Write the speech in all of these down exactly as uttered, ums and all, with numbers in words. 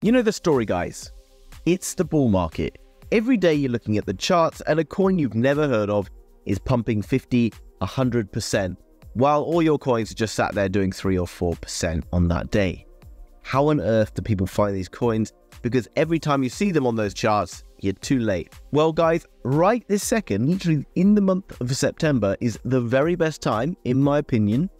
You know the story, guys. It's the bull market. Every day you're looking at the charts and a coin you've never heard of is pumping fifty, one hundred percent, while all your coins are just sat there doing three or four percent on that day. How on earth do people find these coins? Because every time you see them on those charts, you're too late. Well, guys, right this second, literally in the month of September, is the very best time, in my opinion,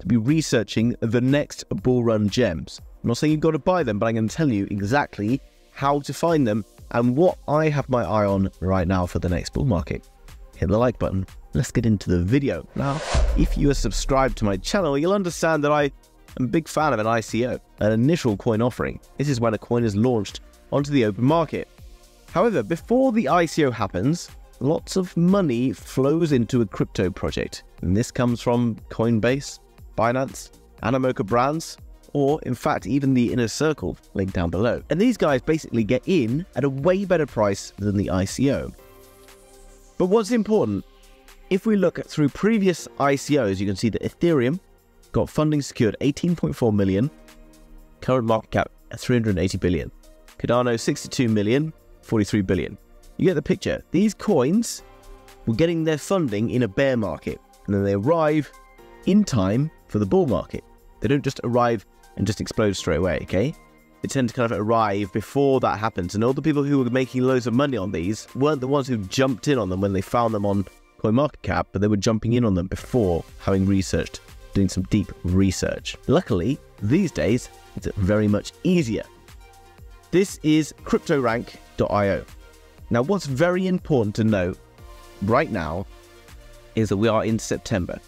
to be researching the next bull run gems. I'm not saying you've got to buy them, but I'm going to tell you exactly how to find them and what I have my eye on right now for the next bull market. Hit the like button. Let's get into the video. Now, if you are subscribed to my channel, you'll understand that I am a big fan of an I C O, an initial coin offering. This is when a coin is launched onto the open market. However, before the I C O happens, lots of money flows into a crypto project. And this comes from Coinbase, Binance, Animoca Brands, or in fact, even the Inner Circle, link down below. And these guys basically get in at a way better price than the I C O. But what's important, if we look at through previous I C Os, you can see that Ethereum got funding secured eighteen point four million, current market cap at three hundred eighty billion, Cardano sixty-two million, forty-three billion. You get the picture. These coins were getting their funding in a bear market, and then they arrive in time for the bull market. They don't just arrive and just explode straight away, okay? They tend to kind of arrive before that happens, and all the people who were making loads of money on these weren't the ones who jumped in on them when they found them on CoinMarketCap, but they were jumping in on them before having researched, doing some deep research. Luckily, these days, it's very much easier. This is CryptoRank dot i o. Now, what's very important to know right now is that we are in September.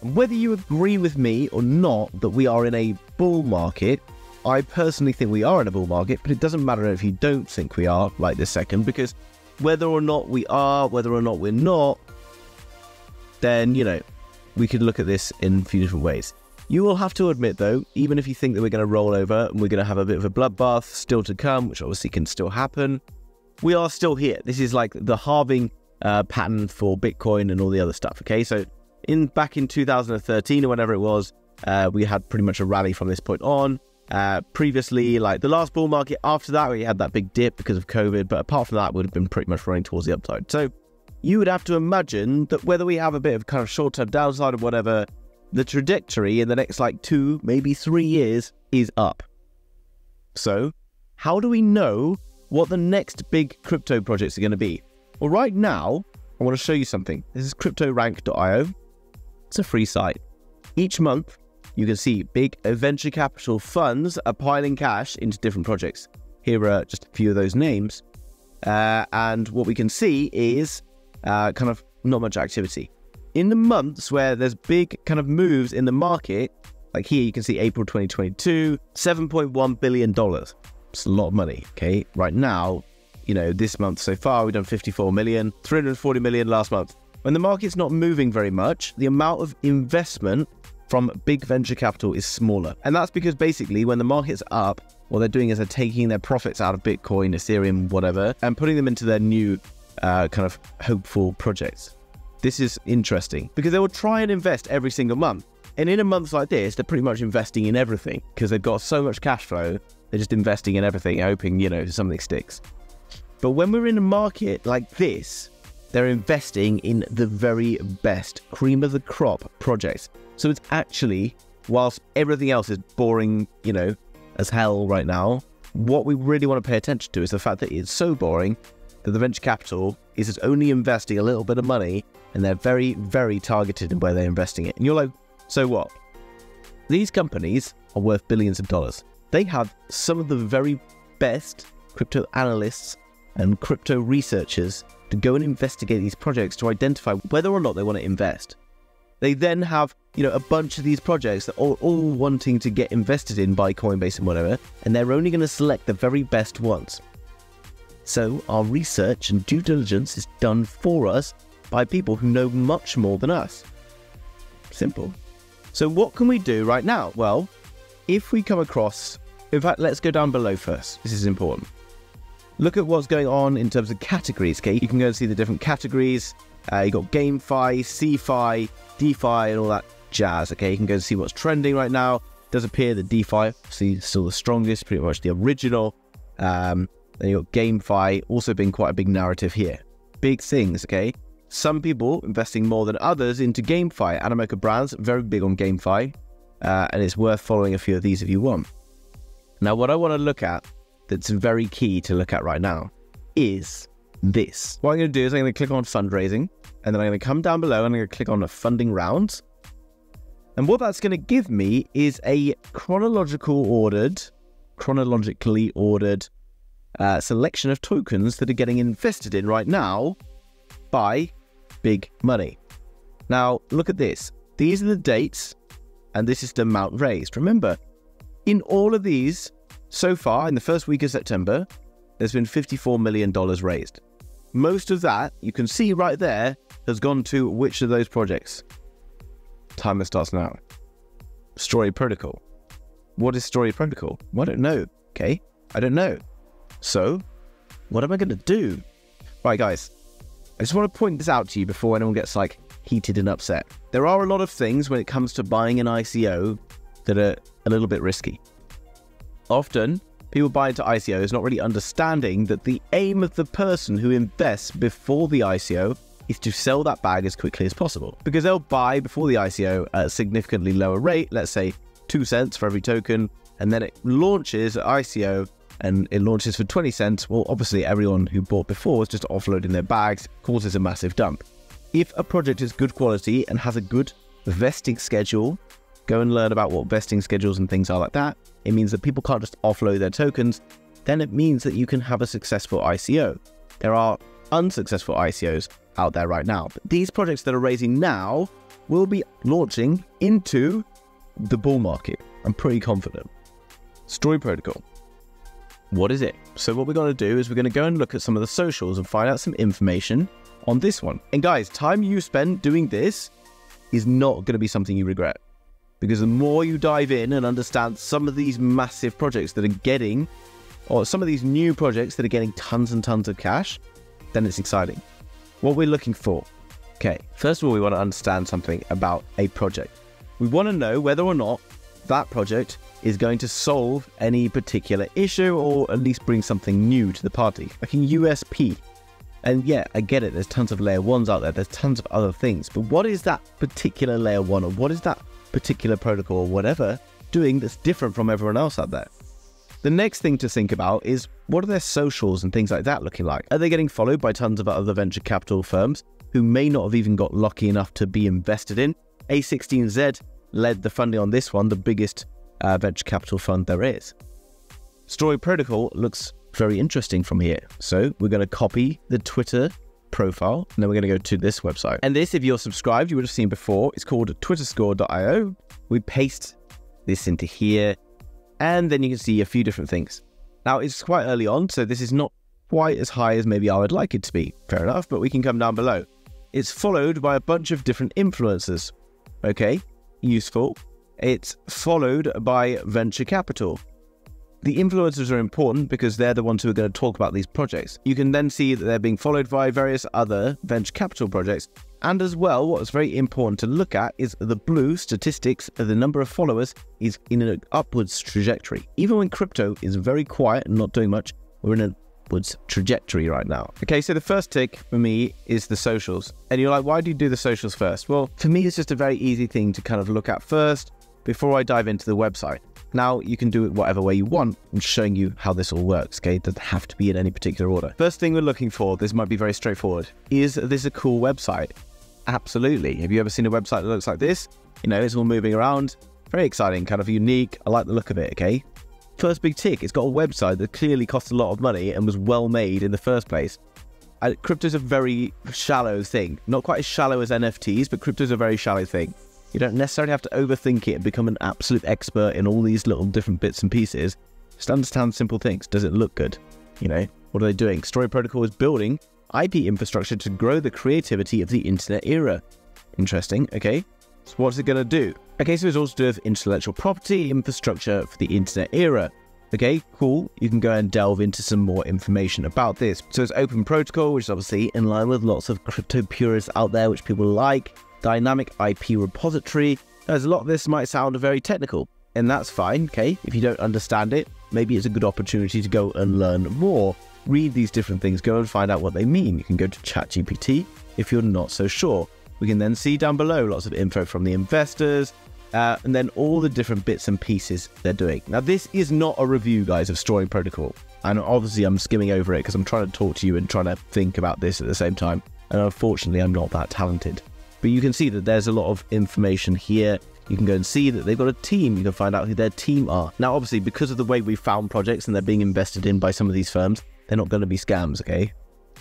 Whether you agree with me or not that we are in a bull market, I personally think we are in a bull market, but it doesn't matter if you don't think we are right this second, because whether or not we are, whether or not we're not, then, you know, we could look at this in a few different ways. You will have to admit, though, even if you think that we're going to roll over and we're going to have a bit of a bloodbath still to come, which obviously can still happen, we are still here. This is like the halving uh, pattern for Bitcoin and all the other stuff, okay? So in back in two thousand thirteen or whenever it was, uh, we had pretty much a rally from this point on. Uh, previously, like the last bull market after that, we had that big dip because of COVID, but apart from that, it would have been pretty much running towards the upside. So you would have to imagine that whether we have a bit of kind of short-term downside or whatever, the trajectory in the next like two, maybe three years is up. So how do we know what the next big crypto projects are going to be? Well, right now, I want to show you something. This is CryptoRank dot i o. It's a free site. Each month, you can see big venture capital funds are piling cash into different projects. Here are just a few of those names. Uh, and what we can see is uh, kind of not much activity. In the months where there's big kind of moves in the market, like here you can see April twenty twenty-two, seven point one billion dollars. It's a lot of money, okay? Right now, you know, this month so far, we've done fifty-four million, three hundred forty million last month. When the market's not moving very much, the amount of investment from big venture capital is smaller. And that's because basically when the market's up, what they're doing is they're taking their profits out of Bitcoin, Ethereum, whatever, and putting them into their new uh, kind of hopeful projects. This is interesting because they will try and invest every single month. And in a month like this, they're pretty much investing in everything because they've got so much cash flow. They're just investing in everything, hoping, you know, something sticks. But when we're in a market like this, they're investing in the very best cream of the crop projects. So it's actually, whilst everything else is boring, you know, as hell right now, what we really want to pay attention to is the fact that it's so boring that the venture capital is only investing a little bit of money and they're very, very targeted in where they're investing it. And you're like, so what? These companies are worth billions of dollars. They have some of the very best crypto analysts and crypto researchers to go and investigate these projects to identify whether or not they want to invest. They then have, you know, a bunch of these projects that are all wanting to get invested in by Coinbase and whatever, and they're only going to select the very best ones. So our research and due diligence is done for us by people who know much more than us. Simple. So what can we do right now? Well, if we come across, in fact, let's go down below first. This is important. Look at what's going on in terms of categories, okay? You can go and see the different categories. Uh, you got GameFi, CeFi, DeFi, and all that jazz, okay? You can go and see what's trending right now. does appear that DeFi, see, still the strongest, pretty much the original. Um, then you've got GameFi, also being quite a big narrative here. Big things, okay? Some people investing more than others into GameFi. Animoca Brands, very big on GameFi. Uh, and it's worth following a few of these if you want. Now, what I want to look at that's very key to look at right now is this. What I'm going to do is I'm going to click on fundraising, and then I'm going to come down below and I'm going to click on a funding round. And what that's going to give me is a chronological ordered, chronologically ordered uh, selection of tokens that are getting invested in right now by big money. Now, look at this. These are the dates, and this is the amount raised. Remember, in all of these, so far, in the first week of September, there's been fifty-four million dollars raised. Most of that, you can see right there, has gone to which of those projects? Timer starts now. Story Protocol. What is Story Protocol? Well, I don't know, okay? I don't know. So, what am I going to do? Right, guys, I just want to point this out to you before anyone gets, like, heated and upset. There are a lot of things when it comes to buying an I C O that are a little bit risky. Often, people buy into I C Os not really understanding that the aim of the person who invests before the I C O is to sell that bag as quickly as possible, because they'll buy before the I C O at a significantly lower rate, let's say two cents for every token, and then it launches at I C O and it launches for twenty cents. Well, obviously everyone who bought before is just offloading their bags, causes a massive dump. If a project is good quality and has a good vesting schedule, go and learn about what vesting schedules and things are like that. It means that people can't just offload their tokens. Then it means that you can have a successful I C O. There are unsuccessful I C Os out there right now, but these projects that are raising now will be launching into the bull market. I'm pretty confident. Story Protocol. What is it? So what we're going to do is we're going to go and look at some of the socials and find out some information on this one. And guys, time you spend doing this is not going to be something you regret, because the more you dive in and understand some of these massive projects that are getting, or some of these new projects that are getting tons and tons of cash, then it's exciting. What we're looking for. Okay, first of all, we want to understand something about a project. We want to know whether or not that project is going to solve any particular issue, or at least bring something new to the party, like a U S P. And yeah, I get it, there's tons of layer ones out there, there's tons of other things, but what is that particular layer one, or what is that particular protocol or whatever doing that's different from everyone else out there? The next thing to think about is, what are their socials and things like that looking like? Are they getting followed by tons of other venture capital firms who may not have even got lucky enough to be invested in? A sixteen Z led the funding on this one, the biggest uh, venture capital fund there is. Story Protocol looks very interesting from here. So we're going to copy the Twitter profile, and then we're going to go to this website. And this, if you're subscribed, you would have seen before. It's called Twitter Score dot i o. We paste this into here, and then you can see a few different things. Now, it's quite early on, so this is not quite as high as maybe I would like it to be. Fair enough, but we can come down below. It's followed by a bunch of different influencers. Okay, useful. It's followed by venture capital. The influencers are important because they're the ones who are going to talk about these projects. You can then see that they're being followed by various other venture capital projects. And as well, what's very important to look at is the blue statistics of the number of followers is in an upwards trajectory. Even when crypto is very quiet and not doing much, we're in an upwards trajectory right now. Okay, so the first tick for me is the socials. And you're like, why do you do the socials first? Well, for me, it's just a very easy thing to kind of look at first before I dive into the website. Now, you can do it whatever way you want. I'm showing you how this all works, okay? It doesn't have to be in any particular order. First thing we're looking for, this might be very straightforward. Is this a cool website? Absolutely. Have you ever seen a website that looks like this? You know, it's all moving around. Very exciting, kind of unique. I like the look of it, okay? First big tick, it's got a website that clearly cost a lot of money and was well made in the first place. And crypto's a very shallow thing. Not quite as shallow as N F Ts, but crypto's a very shallow thing. You don't necessarily have to overthink it and become an absolute expert in all these little different bits and pieces. Just understand simple things. Does it look good? You know, what are they doing? Story Protocol is building I P infrastructure to grow the creativity of the internet era. Interesting, okay. So what's it going to do? Okay, so it's also to do with intellectual property, infrastructure for the internet era. Okay, cool. You can go and delve into some more information about this. So it's open protocol, which is obviously in line with lots of crypto purists out there, which people like. Dynamic I P repository. As a lot of this might sound very technical, and that's fine, okay? If you don't understand it, maybe it's a good opportunity to go and learn more. Read these different things, go and find out what they mean. You can go to ChatGPT if you're not so sure. We can then see down below lots of info from the investors, uh, and then all the different bits and pieces they're doing. Now, this is not a review, guys, of Story Protocol. And obviously, I'm skimming over it because I'm trying to talk to you and trying to think about this at the same time. And unfortunately, I'm not that talented. But you can see that there's a lot of information here. You can go and see that they've got a team. You can find out who their team are. Now, obviously, because of the way we found projects and they're being invested in by some of these firms, they're not going to be scams, okay?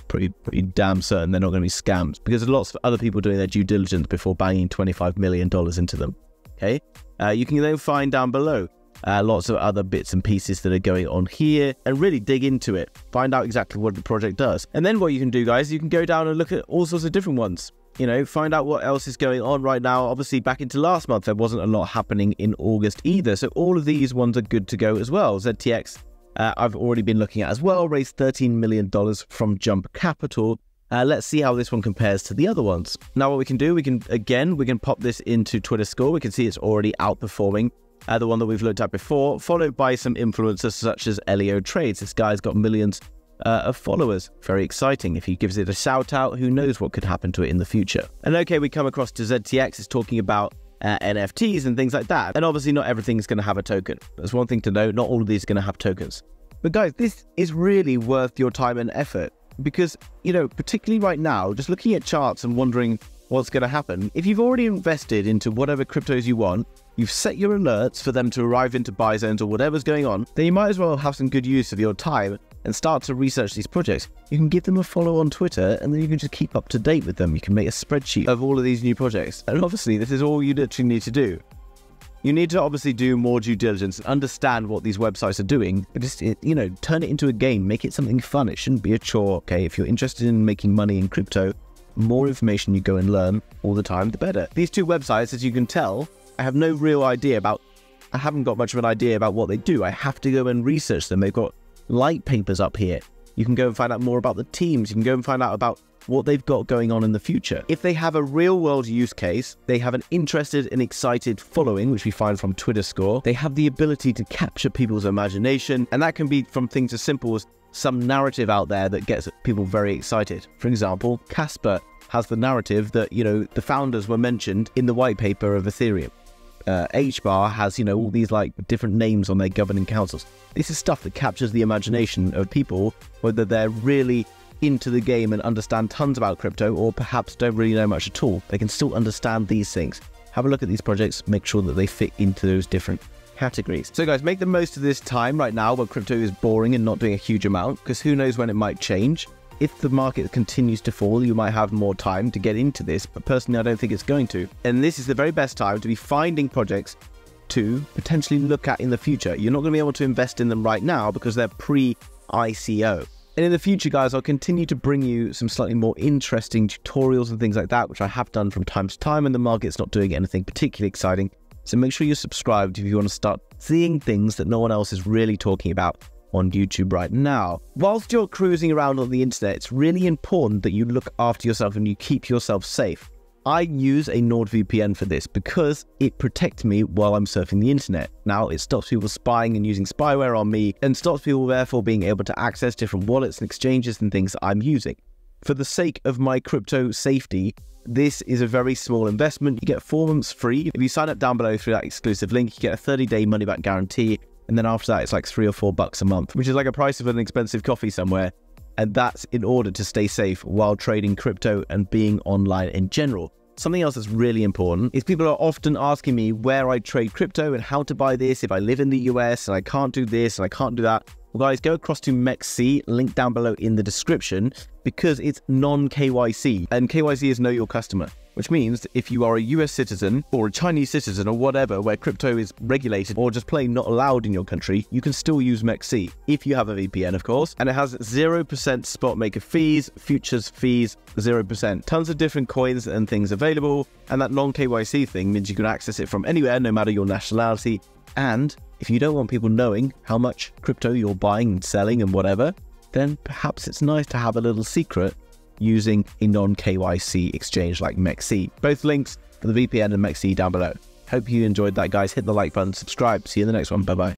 Pretty, pretty damn certain they're not going to be scams, because there's lots of other people doing their due diligence before banging twenty-five million dollars into them, okay? Uh, you can then find down below uh, lots of other bits and pieces that are going on here and really dig into it. Find out exactly what the project does. And then what you can do, guys, you can go down and look at all sorts of different ones. You know, find out what else is going on right now. Obviously, back into last month, there wasn't a lot happening in August either. So all of these ones are good to go as well. Z T X, Uh, I've already been looking at as well, raised thirteen million dollars from Jump Capital. Uh, let's see how this one compares to the other ones. Now, what we can do, we can, again, we can pop this into Twitter Score. We can see it's already outperforming uh, the one that we've looked at before, followed by some influencers such as Elio Trades. This guy's got millions uh, of followers. Very exciting. If he gives it a shout out, who knows what could happen to it in the future. And okay, we come across to Z T X. It's talking about Uh, N F Ts and things like that. And obviously not everything's going to have a token. That's one thing to know. Not all of these are going to have tokens. But guys, this is really worth your time and effort because, you know, particularly right now, just looking at charts and wondering what's going to happen. If you've already invested into whatever cryptos you want, you've set your alerts for them to arrive into buy zones or whatever's going on, then you might as well have some good use of your time and start to research these projects. You can give them a follow on Twitter, and then you can just keep up to date with them. You can make a spreadsheet of all of these new projects. And obviously, this is all you literally need to do. You need to obviously do more due diligence and understand what these websites are doing. But just, you know, turn it into a game, make it something fun. It shouldn't be a chore, okay? If you're interested in making money in crypto, the more information you go and learn all the time, the better. These two websites, as you can tell, I have no real idea about, I haven't got much of an idea about what they do. I have to go and research them. They've got light papers up here. You can go and find out more about the teams. You can go and find out about what they've got going on in the future. If they have a real world use case, they have an interested and excited following, which we find from Twitter Score. They have the ability to capture people's imagination. And that can be from things as simple as some narrative out there that gets people very excited. For example, Casper has the narrative that, you know, the founders were mentioned in the white paper of Ethereum. Uh, H bar has, you know, all these like different names on their governing councils. This is stuff that captures the imagination of people, whether they're really into the game and understand tons about crypto or perhaps don't really know much at all. They can still understand these things. Have a look at these projects, make sure that they fit into those different categories. So guys, make the most of this time right now where crypto is boring and not doing a huge amount, because who knows when it might change. If the market continues to fall, you might have more time to get into this, but personally, I don't think it's going to. And this is the very best time to be finding projects to potentially look at in the future. You're not going to be able to invest in them right now because they're pre I C O. And in the future, guys, I'll continue to bring you some slightly more interesting tutorials and things like that, which I have done from time to time, and the market's not doing anything particularly exciting. So make sure you're subscribed if you want to start seeing things that no one else is really talking about on YouTube right now. Whilst you're cruising around on the internet, it's really important that you look after yourself and you keep yourself safe. I use a Nord V P N for this because it protects me while I'm surfing the internet. Now, it stops people spying and using spyware on me and stops people therefore being able to access different wallets and exchanges and things that I'm using. For the sake of my crypto safety, this is a very small investment. You get four months free. If you sign up down below through that exclusive link, you get a thirty day money back guarantee. And then after that, it's like three or four bucks a month, which is like a price of an expensive coffee somewhere. And that's in order to stay safe while trading crypto and being online in general. Something else that's really important is people are often asking me where I trade crypto and how to buy this. If I live in the U S and I can't do this and I can't do that. Well, guys, go across to M E X C, link down below in the description, because it's non K Y C. And K Y C is Know Your Customer, which means if you are a U S citizen or a Chinese citizen or whatever, where crypto is regulated or just plain not allowed in your country, you can still use M E X C, if you have a V P N, of course. And it has zero percent spot maker fees, futures fees, zero percent. Tons of different coins and things available. And that non K Y C thing means you can access it from anywhere, no matter your nationality. And if you don't want people knowing how much crypto you're buying and selling and whatever, then perhaps it's nice to have a little secret using a non K Y C exchange like M E X C. Both links for the V P N and M E X C down below. Hope you enjoyed that, guys. Hit the like button, subscribe. See you in the next one. Bye bye.